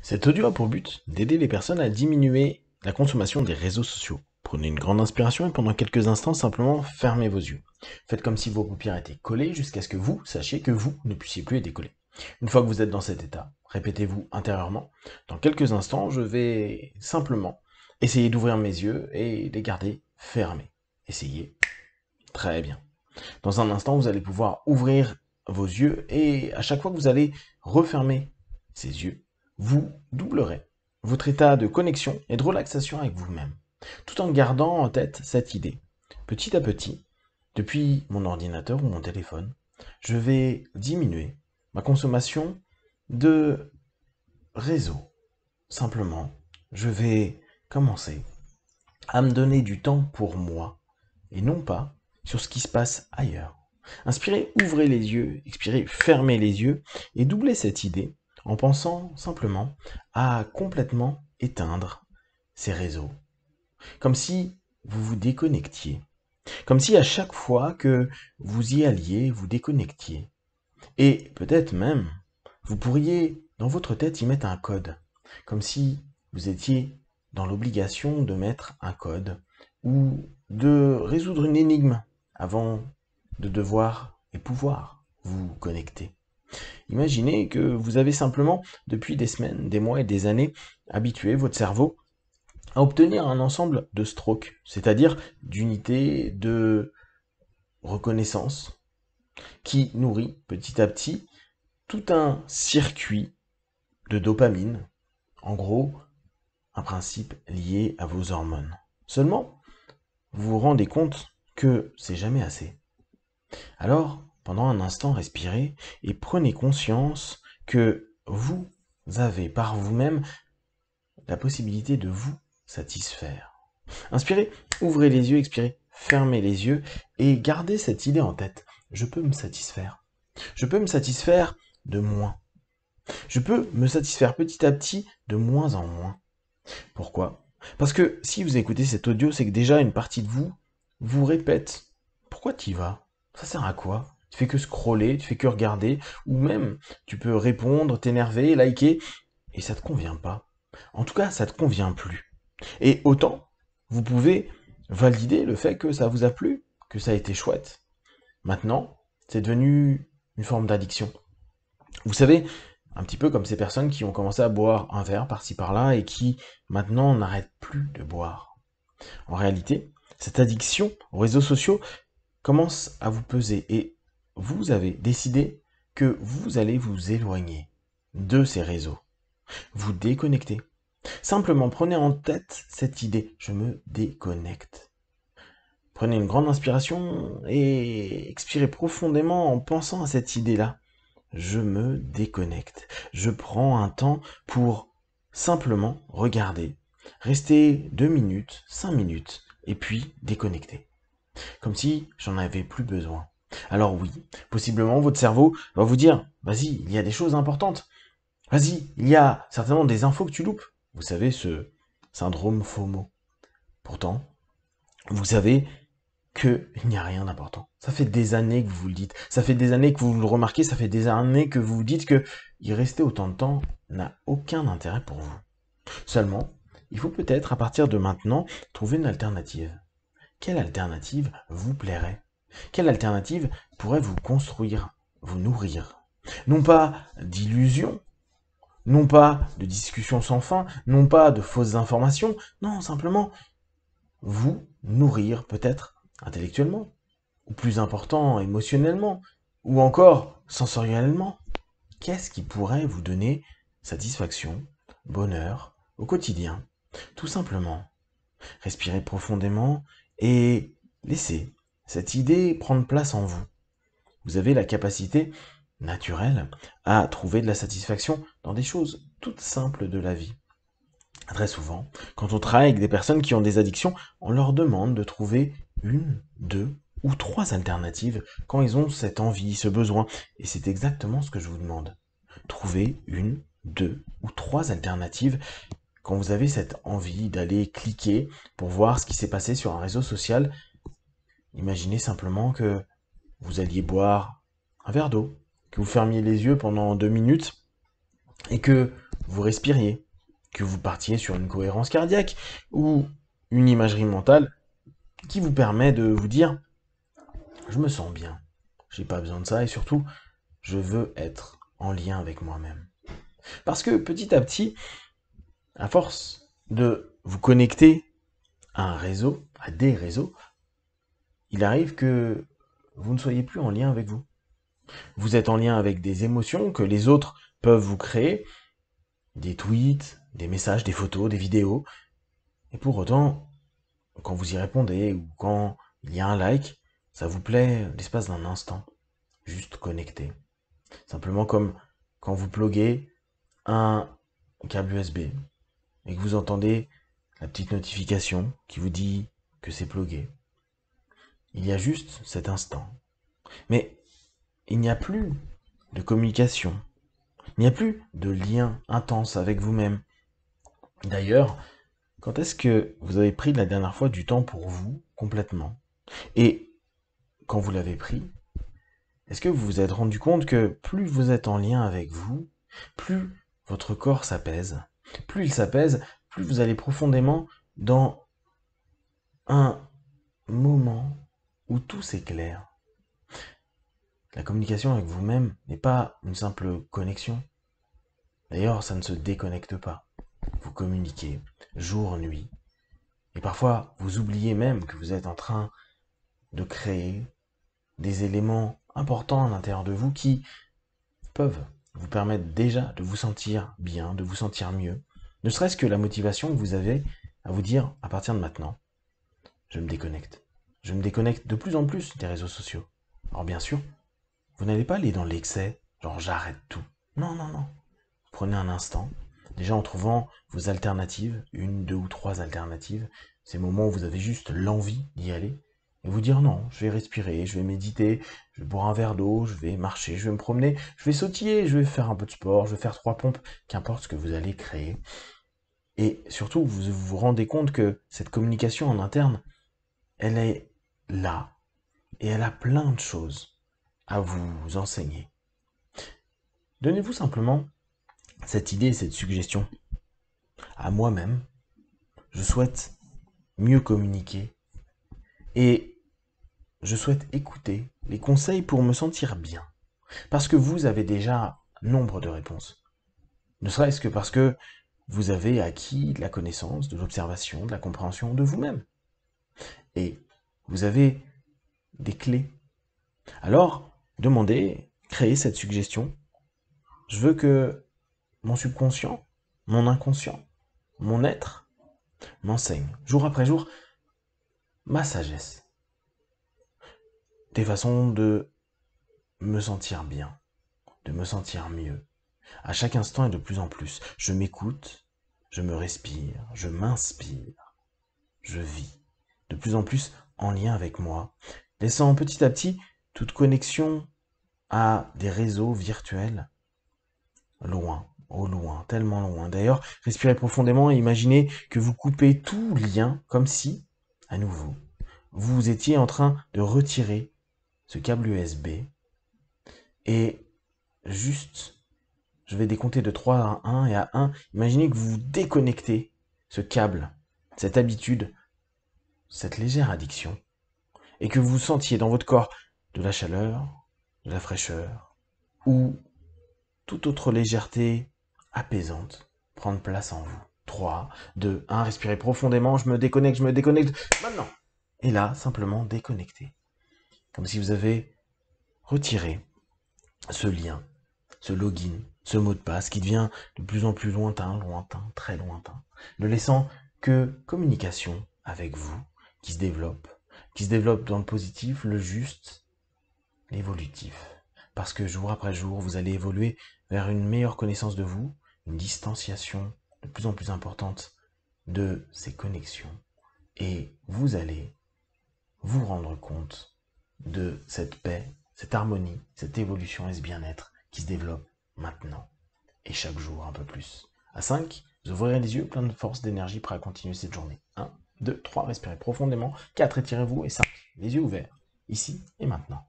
Cet audio a pour but d'aider les personnes à diminuer la consommation des réseaux sociaux. Prenez une grande inspiration et pendant quelques instants, simplement fermez vos yeux. Faites comme si vos paupières étaient collées jusqu'à ce que vous sachiez que vous ne puissiez plus les décoller. Une fois que vous êtes dans cet état, répétez-vous intérieurement. Dans quelques instants, je vais simplement essayer d'ouvrir mes yeux et les garder fermés. Essayez. Très bien. Dans un instant, vous allez pouvoir ouvrir vos yeux et à chaque fois que vous allez refermer ces yeux, vous doublerez votre état de connexion et de relaxation avec vous-même, tout en gardant en tête cette idée. Petit à petit, depuis mon ordinateur ou mon téléphone, je vais diminuer ma consommation de réseau. Simplement, je vais commencer à me donner du temps pour moi et non pas sur ce qui se passe ailleurs. Inspirez, ouvrez les yeux, expirez, fermez les yeux et doublez cette idée en pensant simplement à complètement éteindre ces réseaux. Comme si vous vous déconnectiez. Comme si à chaque fois que vous y alliez, vous déconnectiez. Et peut-être même, vous pourriez dans votre tête y mettre un code. Comme si vous étiez dans l'obligation de mettre un code ou de résoudre une énigme avant de devoir et pouvoir vous connecter. Imaginez que vous avez simplement, depuis des semaines, des mois et des années, habitué votre cerveau à obtenir un ensemble de strokes, c'est-à-dire d'unités de reconnaissance qui nourrit petit à petit tout un circuit de dopamine, en gros un principe lié à vos hormones. Seulement, vous vous rendez compte que c'est jamais assez. Alors, pendant un instant, respirez et prenez conscience que vous avez par vous-même la possibilité de vous satisfaire. Inspirez, ouvrez les yeux, expirez, fermez les yeux et gardez cette idée en tête. Je peux me satisfaire. Je peux me satisfaire de moins. Je peux me satisfaire petit à petit de moins en moins. Pourquoi ? Parce que si vous écoutez cet audio, c'est que déjà une partie de vous vous répète « Pourquoi t'y vas ? Ça sert à quoi ? Tu fais que scroller, tu fais que regarder, ou même tu peux répondre, t'énerver, liker, et ça te convient pas. En tout cas, ça te convient plus. Et autant, vous pouvez valider le fait que ça vous a plu, que ça a été chouette. Maintenant, c'est devenu une forme d'addiction. Vous savez, un petit peu comme ces personnes qui ont commencé à boire un verre par-ci par-là et qui maintenant n'arrêtent plus de boire. En réalité, cette addiction aux réseaux sociaux commence à vous peser et vous avez décidé que vous allez vous éloigner de ces réseaux, vous déconnecter. Simplement prenez en tête cette idée, je me déconnecte. Prenez une grande inspiration et expirez profondément en pensant à cette idée-là. Je me déconnecte. Je prends un temps pour simplement regarder, rester 2 minutes, 5 minutes et puis déconnecter. Comme si j'en avais plus besoin. Alors oui, possiblement votre cerveau va vous dire « Vas-y, il y a des choses importantes. Vas-y, il y a certainement des infos que tu loupes. » Vous savez, ce syndrome FOMO. Pourtant, vous savez qu'il n'y a rien d'important. Ça fait des années que vous vous le dites. Ça fait des années que vous le remarquez. Ça fait des années que vous vous dites que y rester autant de temps n'a aucun intérêt pour vous. Seulement, il faut peut-être, à partir de maintenant, trouver une alternative. Quelle alternative vous plairait ? Quelle alternative pourrait vous construire, vous nourrir ? Non pas d'illusions, non pas de discussions sans fin, non pas de fausses informations, non, simplement vous nourrir peut-être intellectuellement, ou plus important, émotionnellement, ou encore sensoriellement. Qu'est-ce qui pourrait vous donner satisfaction, bonheur au quotidien ? Tout simplement, respirez profondément et laissez cette idée prendre place en vous. Vous avez la capacité naturelle à trouver de la satisfaction dans des choses toutes simples de la vie. Très souvent, quand on travaille avec des personnes qui ont des addictions, on leur demande de trouver 1, 2 ou 3 alternatives quand ils ont cette envie, ce besoin. Et c'est exactement ce que je vous demande. Trouvez 1, 2 ou 3 alternatives quand vous avez cette envie d'aller cliquer pour voir ce qui s'est passé sur un réseau social. Imaginez simplement que vous alliez boire un verre d'eau, que vous fermiez les yeux pendant 2 minutes et que vous respiriez, que vous partiez sur une cohérence cardiaque ou une imagerie mentale qui vous permet de vous dire « Je me sens bien, j'ai pas besoin de ça et surtout, je veux être en lien avec moi-même. » Parce que petit à petit, à force de vous connecter à un réseau, à des réseaux, il arrive que vous ne soyez plus en lien avec vous. Vous êtes en lien avec des émotions que les autres peuvent vous créer, des tweets, des messages, des photos, des vidéos. Et pour autant, quand vous y répondez ou quand il y a un like, ça vous plaît l'espace d'un instant, juste connecté. Simplement comme quand vous pluguez un câble USB et que vous entendez la petite notification qui vous dit que c'est plugué. Il y a juste cet instant. Mais il n'y a plus de communication, il n'y a plus de lien intense avec vous-même. D'ailleurs, quand est-ce que vous avez pris la dernière fois du temps pour vous, complètement? Et quand vous l'avez pris, est-ce que vous vous êtes rendu compte que plus vous êtes en lien avec vous, plus votre corps s'apaise, plus il s'apaise, plus vous allez profondément dans un moment où tout s'éclaire? La communication avec vous-même n'est pas une simple connexion. D'ailleurs, ça ne se déconnecte pas. Vous communiquez jour, nuit. Et parfois, vous oubliez même que vous êtes en train de créer des éléments importants à l'intérieur de vous qui peuvent vous permettre déjà de vous sentir bien, de vous sentir mieux. Ne serait-ce que la motivation que vous avez à vous dire à partir de maintenant, je me déconnecte. Je me déconnecte de plus en plus des réseaux sociaux. Alors bien sûr, vous n'allez pas aller dans l'excès, genre j'arrête tout. Non, non, non. Prenez un instant, déjà en trouvant vos alternatives, une, deux ou trois alternatives, ces moments où vous avez juste l'envie d'y aller, et vous dire non, je vais respirer, je vais méditer, je vais boire un verre d'eau, je vais marcher, je vais me promener, je vais sautiller, je vais faire un peu de sport, je vais faire 3 pompes, qu'importe ce que vous allez créer. Et surtout, vous vous rendez compte que cette communication en interne, elle est là, et elle a plein de choses à vous enseigner. Donnez-vous simplement cette idée, cette suggestion. À moi-même, je souhaite mieux communiquer et je souhaite écouter les conseils pour me sentir bien. Parce que vous avez déjà nombre de réponses. Ne serait-ce que parce que vous avez acquis de la connaissance, de l'observation, de la compréhension de vous-même. Et vous avez des clés. Alors, demandez, créez cette suggestion. Je veux que mon subconscient, mon inconscient, mon être m'enseigne, jour après jour, ma sagesse. Des façons de me sentir bien, de me sentir mieux. À chaque instant et de plus en plus, je m'écoute, je me respire, je m'inspire, je vis. De plus en plus en lien avec moi, laissant petit à petit toute connexion à des réseaux virtuels, loin, au loin, tellement loin. D'ailleurs, respirez profondément et imaginez que vous coupez tout lien, comme si, à nouveau, vous étiez en train de retirer ce câble USB. Et juste, je vais décompter de 3 à 1 et à 1, imaginez que vous déconnectez ce câble, cette habitude, cette légère addiction, et que vous sentiez dans votre corps de la chaleur, de la fraîcheur, ou toute autre légèreté apaisante prendre place en vous. 3, 2, 1, respirez profondément, je me déconnecte, maintenant. Et là, simplement déconnecter. Comme si vous avez retiré ce lien, ce login, ce mot de passe qui devient de plus en plus lointain, lointain, très lointain, ne laissant que communication avec vous qui se développe dans le positif, le juste, l'évolutif. Parce que jour après jour, vous allez évoluer vers une meilleure connaissance de vous, une distanciation de plus en plus importante de ces connexions. Et vous allez vous rendre compte de cette paix, cette harmonie, cette évolution et ce bien-être qui se développe maintenant. Et chaque jour, un peu plus. À 5, vous ouvrirez les yeux plein de force, d'énergie, prêt à continuer cette journée. 1, 2, 3, respirez profondément. 4, étirez-vous. Et 5, les yeux ouverts, ici et maintenant.